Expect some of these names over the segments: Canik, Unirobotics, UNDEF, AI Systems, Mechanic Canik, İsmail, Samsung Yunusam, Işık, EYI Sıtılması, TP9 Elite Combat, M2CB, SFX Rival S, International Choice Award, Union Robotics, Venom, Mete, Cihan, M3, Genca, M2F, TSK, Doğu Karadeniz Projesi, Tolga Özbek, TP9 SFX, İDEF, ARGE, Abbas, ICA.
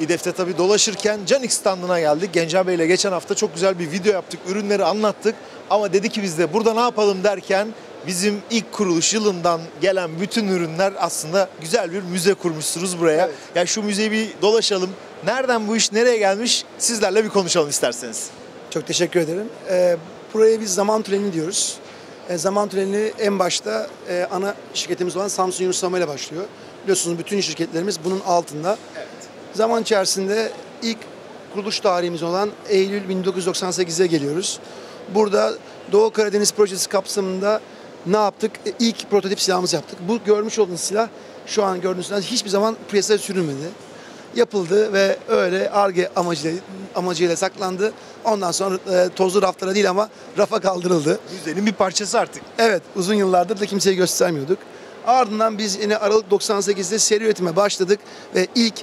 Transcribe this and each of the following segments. İDEF'te tabii dolaşırken Canik standına geldik. Genca Bey ile geçen hafta çok güzel bir video yaptık, ürünleri anlattık. Ama dedi ki biz de burada ne yapalım derken bizim ilk kuruluş yılından gelen bütün ürünler, aslında güzel bir müze kurmuşsunuz buraya. Evet. Ya şu müzeyi bir dolaşalım. Nereden bu iş nereye gelmiş, sizlerle bir konuşalım isterseniz. Çok teşekkür ederim. Buraya biz zaman treni diyoruz. Zaman treni en başta ana şirketimiz olan Samsung Yunusam ile başlıyor. Biliyorsunuz bütün şirketlerimiz bunun altında. Evet. Zaman içerisinde ilk kuruluş tarihimiz olan Eylül 1998'e geliyoruz. Burada Doğu Karadeniz Projesi kapsamında ne yaptık? İlk prototip silahımızı yaptık. Bu görmüş olduğunuz silah şu an gördüğünüz silah hiçbir zaman piyasaya sürülmedi. Yapıldı ve öyle ARGE amacıyla saklandı. Ondan sonra tozlu raflara değil ama rafa kaldırıldı. Müzenin bir parçası artık. Evet, uzun yıllardır da kimseye göstermiyorduk. Ardından biz yine Aralık 98'de seri üretime başladık ve ilk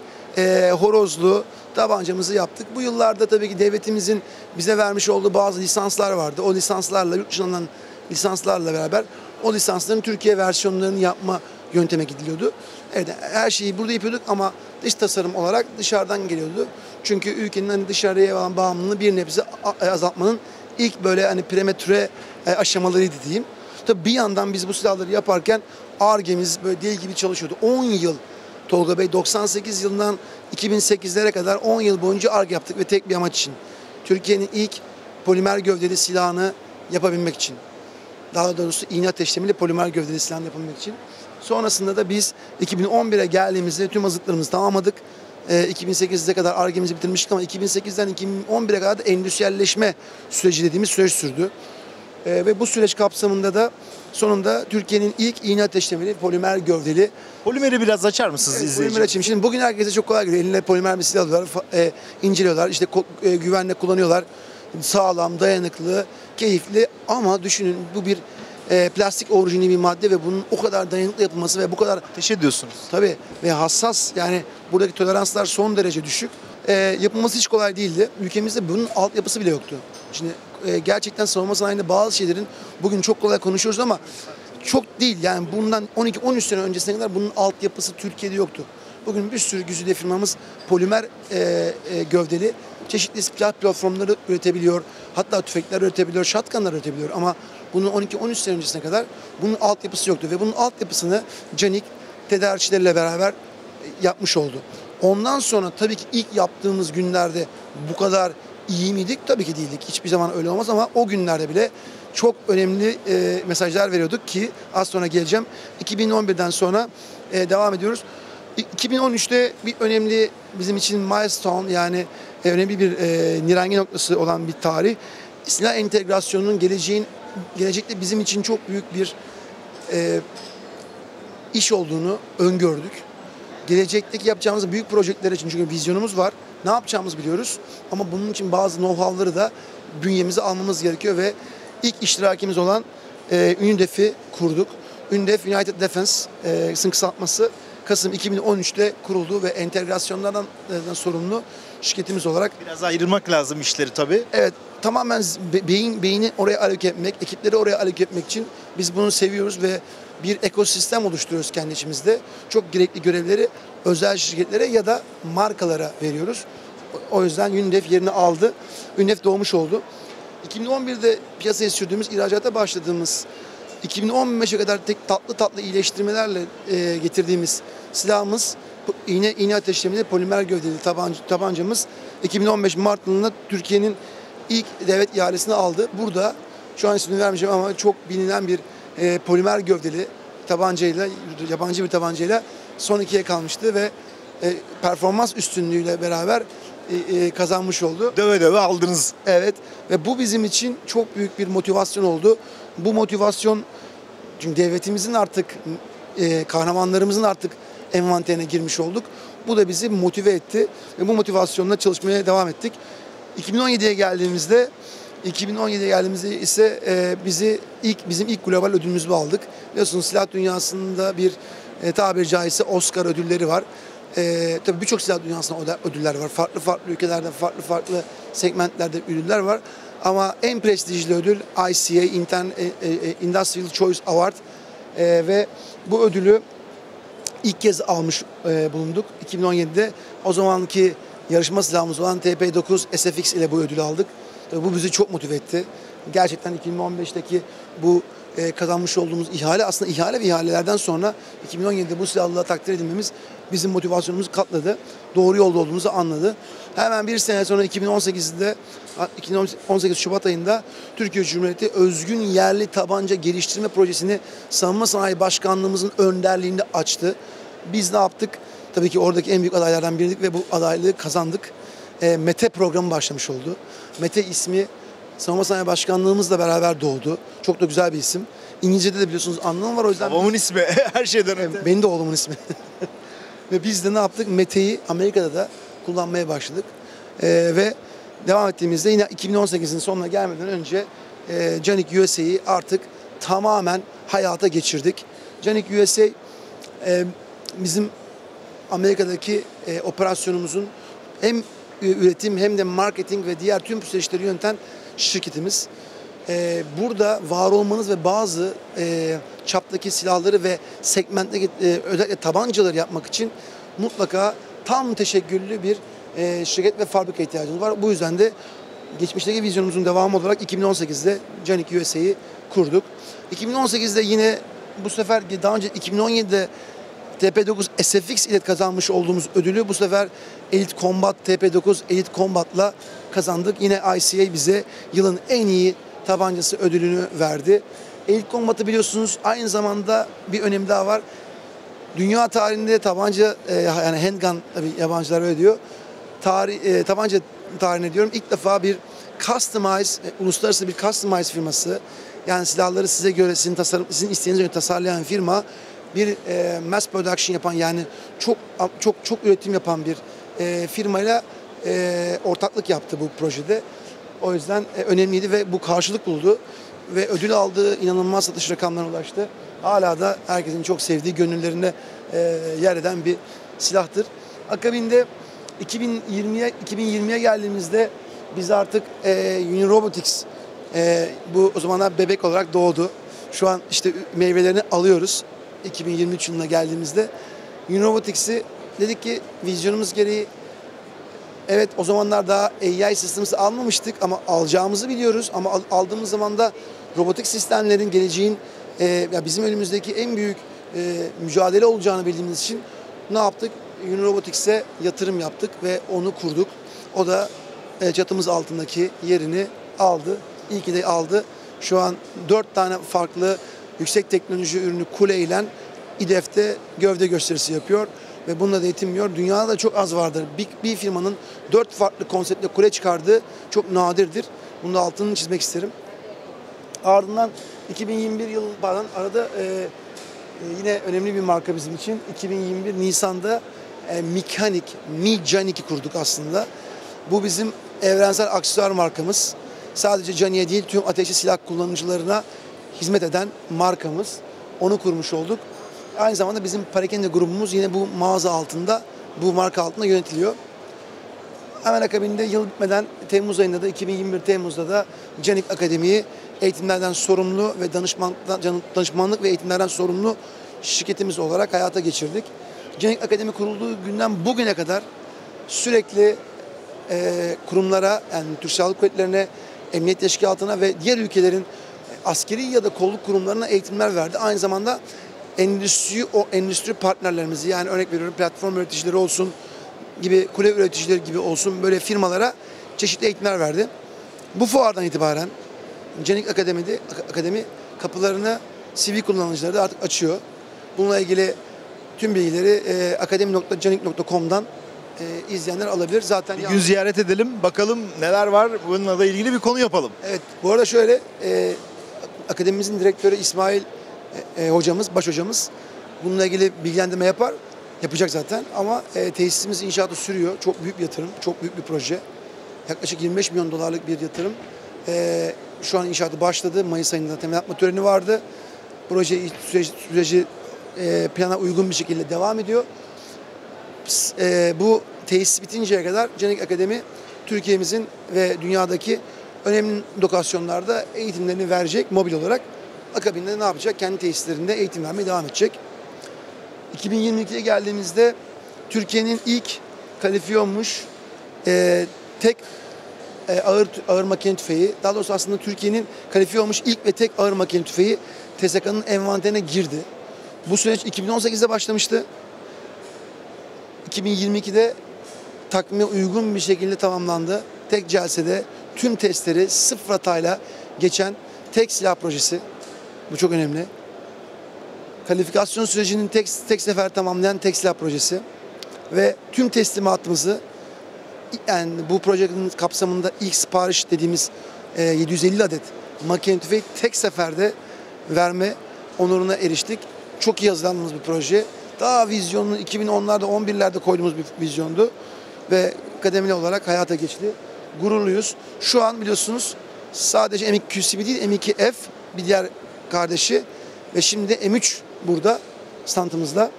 horozlu tabancamızı yaptık. Bu yıllarda tabii ki devletimizin bize vermiş olduğu bazı lisanslar vardı. O lisanslarla, yurt dışından alınan lisanslarla beraber o lisansların Türkiye versiyonlarını yapma yönteme gidiliyordu. Evet, her şeyi burada yapıyorduk ama dış tasarım olarak dışarıdan geliyordu. Çünkü ülkenin hani dışarıya olan bağımlılığını bir nebze azaltmanın ilk böyle hani prematüre aşamalarıydı diyeyim. Tabii bir yandan biz bu silahları yaparken ARGE'miz böyle deli gibi çalışıyordu. 10 yıl Tolga Bey, 98 yılından 2008'lere kadar 10 yıl boyunca ARGE yaptık ve tek bir amaç için. Türkiye'nin ilk polimer gövdeli silahını yapabilmek için. Daha doğrusu iğne ateşlemeli polimer gövdeli silahını yapabilmek için. Sonrasında da biz 2011'e geldiğimizde tüm hazırlıklarımızı tamamladık. 2008'e kadar ARGE'mizi bitirmiştik ama 2008'den 2011'e kadar da endüstriyelleşme süreci dediğimiz süreç sürdü. Ve bu süreç kapsamında da sonunda Türkiye'nin ilk iğne ateşlemeli polimer gövdeli. Polimeri biraz açar mısınız izleyiciler? Polimer açayım. Şimdi bugün herkese çok kolay geliyor. Eline polimer bir silah alıyorlar, inceliyorlar, işte güvenle kullanıyorlar. Sağlam, dayanıklı, keyifli ama düşünün bu bir plastik orijinli bir madde ve bunun o kadar dayanıklı yapılması ve bu kadar ateş ediyorsunuz. Tabii ve hassas, yani buradaki toleranslar son derece düşük. Yapılması hiç kolay değildi. Ülkemizde bunun altyapısı bile yoktu. Şimdi gerçekten savunma sanayinde bazı şeylerin bugün çok kolay konuşuyoruz ama çok değil. Yani bundan 12-13 sene öncesine kadar bunun altyapısı Türkiye'de yoktu. Bugün bir sürü güzide firmamız polimer gövdeli çeşitli silah platformları üretebiliyor. Hatta tüfekler üretebiliyor, şatkanlar üretebiliyor ama bunun 12-13 sene öncesine kadar bunun altyapısı yoktu ve bunun altyapısını Canik tedarikçileriyle beraber yapmış oldu. Ondan sonra tabii ki ilk yaptığımız günlerde bu kadar iyi miydik? Tabii ki değildik. Hiçbir zaman öyle olmaz ama o günlerde bile çok önemli mesajlar veriyorduk ki az sonra geleceğim. 2011'den sonra devam ediyoruz. 2013'te bir önemli bizim için milestone, yani önemli bir nirengi noktası olan bir tarih. Silah entegrasyonunun gelecekte bizim için çok büyük bir iş olduğunu öngördük. Gelecekteki yapacağımız büyük projeler için, çünkü vizyonumuz var. Ne yapacağımızı biliyoruz ama bunun için bazı know-how'ları da bünyemize almamız gerekiyor ve ilk iştirakimiz olan UNDEF'i kurduk. UNDEF, United Defense'ın kısaltması, Kasım 2013'te kuruldu ve entegrasyonlardan sorumlu şirketimiz olarak. Biraz ayrılmak lazım işleri tabii. Evet, tamamen beyni oraya aloke etmek, ekipleri oraya aloke etmek için biz bunu seviyoruz ve bir ekosistem oluşturuyoruz kendi içimizde. Çok gerekli görevleri özel şirketlere ya da markalara veriyoruz. O yüzden UNDEF yerini aldı. UNDEF doğmuş oldu. 2011'de piyasaya sürdüğümüz, ihracata başladığımız, 2015'e kadar tek tatlı iyileştirmelerle getirdiğimiz silahımız, iğne ateşlemeli polimer gövdeli tabancamız 2015 Mart yılında Türkiye'nin ilk devlet ihalesini aldı. Burada şu an ismini vermeyeceğim ama çok bilinen bir polimer gövdeli tabancayla, yabancı bir tabancayla son ikiye kalmıştı ve performans üstünlüğüyle beraber kazanmış oldu. Döve döve aldınız. Evet ve bu bizim için çok büyük bir motivasyon oldu. Bu motivasyon, çünkü devletimizin artık, kahramanlarımızın artık envanterine girmiş olduk. Bu da bizi motive etti ve bu motivasyonla çalışmaya devam ettik. 2017'ye geldiğimizde ise bizim ilk global ödülümüzü aldık. Biliyorsunuz silah dünyasında bir tabiri caizse Oscar ödülleri var. Tabii birçok silah dünyasında ödüller var. Farklı ülkelerde, farklı segmentlerde ödüller var. Ama en prestijli ödül ICA, International Choice Award ve bu ödülü ilk kez almış bulunduk 2017'de. O zamanki yarışma silahımız olan TP9 SFX ile bu ödülü aldık. Tabii bu bizi çok motive etti. Gerçekten 2015'teki bu kazanmış olduğumuz ihale, aslında ihale ve ihalelerden sonra 2017'de bu silahla takdir edilmemiz bizim motivasyonumuzu katladı. Doğru yolda olduğumuzu anladı. Hemen bir sene sonra 2018 Şubat ayında Türkiye Cumhuriyeti Özgün Yerli Tabanca Geliştirme Projesi'ni Savunma Sanayi Başkanlığımızın önderliğinde açtı. Biz ne yaptık? Tabii ki oradaki en büyük adaylardan biriydik ve bu adaylığı kazandık. Mete programı başlamış oldu. Mete ismi Savunma Sanayi Başkanlığımızla beraber doğdu. Çok da güzel bir isim. İngilizce'de de biliyorsunuz anlamı var, o yüzden... Babamın ismi, her şeyden öte. Benim de oğlumun ismi. Ve biz de ne yaptık? Mete'yi Amerika'da da kullanmaya başladık. Ve devam ettiğimizde yine 2018'in sonuna gelmeden önce Canik USA'yı artık tamamen hayata geçirdik. Canik USA bizim Amerika'daki operasyonumuzun hem üretim hem de marketing ve diğer tüm süreçleri yöneten şirketimiz. Burada var olmanız ve bazı çaptaki silahları ve segmentteki özellikle tabancaları yapmak için mutlaka tam teşekküllü bir şirket ve fabrika ihtiyacımız var. Bu yüzden de geçmişteki vizyonumuzun devamı olarak 2018'de Canik USA'yı kurduk. 2018'de yine bu sefer daha önce 2017'de TP9 SFX ile kazanmış olduğumuz ödülü bu sefer Elite Combat, TP9 Elite Combat'la kazandık. Yine ICA bize yılın en iyi tabancası ödülünü verdi. Elite Combat'ı biliyorsunuz, aynı zamanda bir önemi daha var. Dünya tarihinde tabanca, yani handgun tabii yabancılar öyle diyor. Tabanca tarihine diyorum, ilk defa bir customize, uluslararası bir customize firması, yani silahları size göre, sizin isteğinize göre tasarlayan firma, bir mass production yapan, yani çok üretim yapan bir firmayla ortaklık yaptı bu projede. O yüzden önemliydi ve bu karşılık buldu ve ödül aldığı inanılmaz satış rakamlarına ulaştı. Hala da herkesin çok sevdiği, gönüllerinde yer eden bir silahtır. Akabinde 2020'ye geldiğimizde biz artık Union Robotics, bu o zamanlar bebek olarak doğdu. Şu an işte meyvelerini alıyoruz. 2023 yılına geldiğimizde Unirobotics'i dedik ki vizyonumuz gereği, evet o zamanlar daha AI Systems'ı almamıştık ama alacağımızı biliyoruz, ama aldığımız zaman da robotik sistemlerin geleceğin ya bizim önümüzdeki en büyük mücadele olacağını bildiğimiz için ne yaptık? Unirobotics'e yatırım yaptık ve onu kurduk. O da çatımız altındaki yerini aldı. İyi ki de aldı. Şu an 4 tane farklı yüksek teknoloji ürünü kuleyle İDEF'te gövde gösterisi yapıyor ve bununla da yetinmiyor. Dünyada da çok az vardır. Bir firmanın 4 farklı konseptle kule çıkardığı çok nadirdir. Bunu da altını çizmek isterim. Ardından 2021 yılı arada yine önemli bir marka bizim için. 2021 Nisan'da Mechanic Canik'i kurduk aslında. Bu bizim evrensel aksesuar markamız. Sadece Canik'e değil, tüm ateşli silah kullanıcılarına hizmet eden markamız. Onu kurmuş olduk. Aynı zamanda bizim parakende grubumuz yine bu mağaza altında, bu marka altında yönetiliyor. Hemen akabinde yıl bitmeden Temmuz ayında da 2021 Temmuz'da da Canik Akademi'yi eğitimlerden sorumlu ve danışmanlık ve eğitimlerden sorumlu şirketimiz olarak hayata geçirdik. Canik Akademi kurulduğu günden bugüne kadar sürekli kurumlara, yani Türk Silahlı Kuvvetleri'ne, Emniyet Teşkilatı'na ve diğer ülkelerin askeri ya da kolluk kurumlarına eğitimler verdi. Aynı zamanda endüstri partnerlerimizi, yani örnek veriyorum platform üreticileri olsun gibi, kule üreticileri gibi olsun, böyle firmalara çeşitli eğitimler verdi. Bu fuardan itibaren Canik Akademi kapılarını sivil kullanıcıları da artık açıyor. Bununla ilgili tüm bilgileri akademi.canik.com'dan izleyenler alabilir. Zaten bir gün ziyaret edelim, bakalım neler var, bununla da ilgili bir konu yapalım. Evet, bu arada şöyle, akademimizin direktörü İsmail hocamız, baş hocamız bununla ilgili bilgilendirme yapacak zaten, ama tesisimiz inşaatı sürüyor. Çok büyük bir yatırım, çok büyük bir proje. Yaklaşık 25 milyon dolarlık bir yatırım. Şu an inşaatı başladı. Mayıs ayında temel atma töreni vardı. Proje süreci plana uygun bir şekilde devam ediyor. Bu tesis bitinceye kadar Canik Akademi Türkiye'mizin ve dünyadaki önemli lokasyonlarda eğitimlerini verecek mobil olarak. Akabinde ne yapacak? Kendi tesislerinde eğitim vermeye devam edecek. 2022'ye geldiğimizde Türkiye'nin ilk kalifiye olmuş tek ağır makine tüfeği, daha doğrusu aslında Türkiye'nin kalifiye olmuş ilk ve tek ağır makine tüfeği TSK'nın envanterine girdi. Bu süreç 2018'de başlamıştı. 2022'de takvime uygun bir şekilde tamamlandı. Tek celsede tüm testleri sıfır hatayla geçen tek silah projesi. Bu çok önemli. Kalifikasyon sürecinin tek sefer tamamlayan tek silah projesi. Ve tüm teslimatımızı, yani bu projenin kapsamında ilk sipariş dediğimiz 750 adet makine tüfeği tek seferde verme onuruna eriştik. Çok iyi hazırlandığımız bir proje. Daha vizyonunu 2010'larda, 11'lerde koyduğumuz bir vizyondu. Ve kademeli olarak hayata geçti. Gururluyuz. Şu an biliyorsunuz sadece M2CB değil, M2F bir diğer kardeşi ve şimdi de M3 burada standımızda.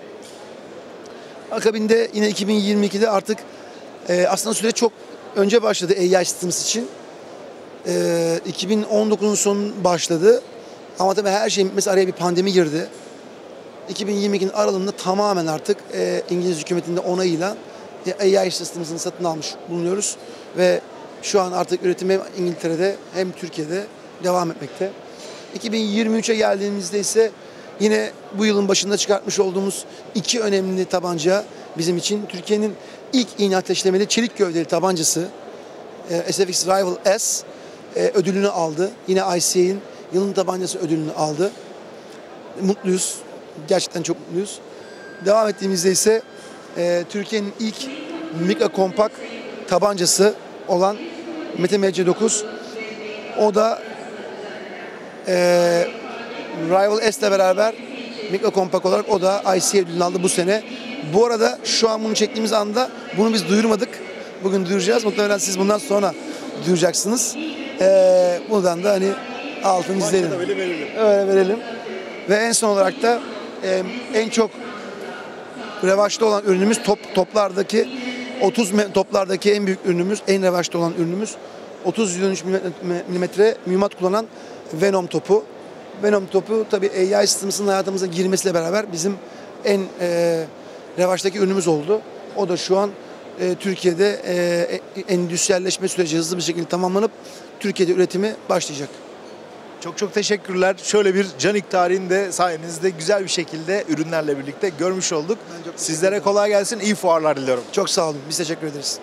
Akabinde yine 2022'de artık aslında süre çok önce başladı EYI Systems için. 2019'un sonu başladı. Ama tabii her şey, mesela araya bir pandemi girdi. 2022'nin aralığında tamamen artık İngiliz hükümetinin de onayıyla AI Systems'ını satın almış bulunuyoruz ve şu an artık üretim hem İngiltere'de hem Türkiye'de devam etmekte. 2023'e geldiğimizde ise yine bu yılın başında çıkartmış olduğumuz iki önemli tabanca bizim için. Türkiye'nin ilk iğne ateşlemeli çelik gövdeli tabancası SFX Rival S ödülünü aldı. Yine ICA'nin yılın tabancası ödülünü aldı. Mutluyuz. Gerçekten çok mutluyuz. Devam ettiğimizde ise Türkiye'nin ilk mikro kompakt tabancası olan Mete MC9, o da Rival S'le beraber mikro kompakt olarak o da ICA ödülünü aldı bu sene. Bu arada şu an bunu çektiğimiz anda bunu biz duyurmadık. Bugün duyuracağız. Muhtemelen siz bundan sonra duyuracaksınız. Buradan da hani altını izleyelim. Öyle verelim. Öyle verelim. Ve en son olarak da en çok revaçta olan ürünümüz toplardaki 30 toplardaki en büyük ürünümüz, en revaçta olan ürünümüz 30-113 mm mühimmat kullanan Venom topu. Venom topu tabii AI Systems'ın hayatımıza girmesiyle beraber bizim en revaçtaki ürünümüz oldu. O da şu an Türkiye'de endüstriyelleşme süreci hızlı bir şekilde tamamlanıp Türkiye'de üretimi başlayacak. Çok çok teşekkürler. Şöyle bir Canik tarihini de sayenizde güzel bir şekilde ürünlerle birlikte görmüş olduk. Sizlere kolay gelsin. İyi fuarlar diliyorum. Çok sağ olun. Biz teşekkür ederiz.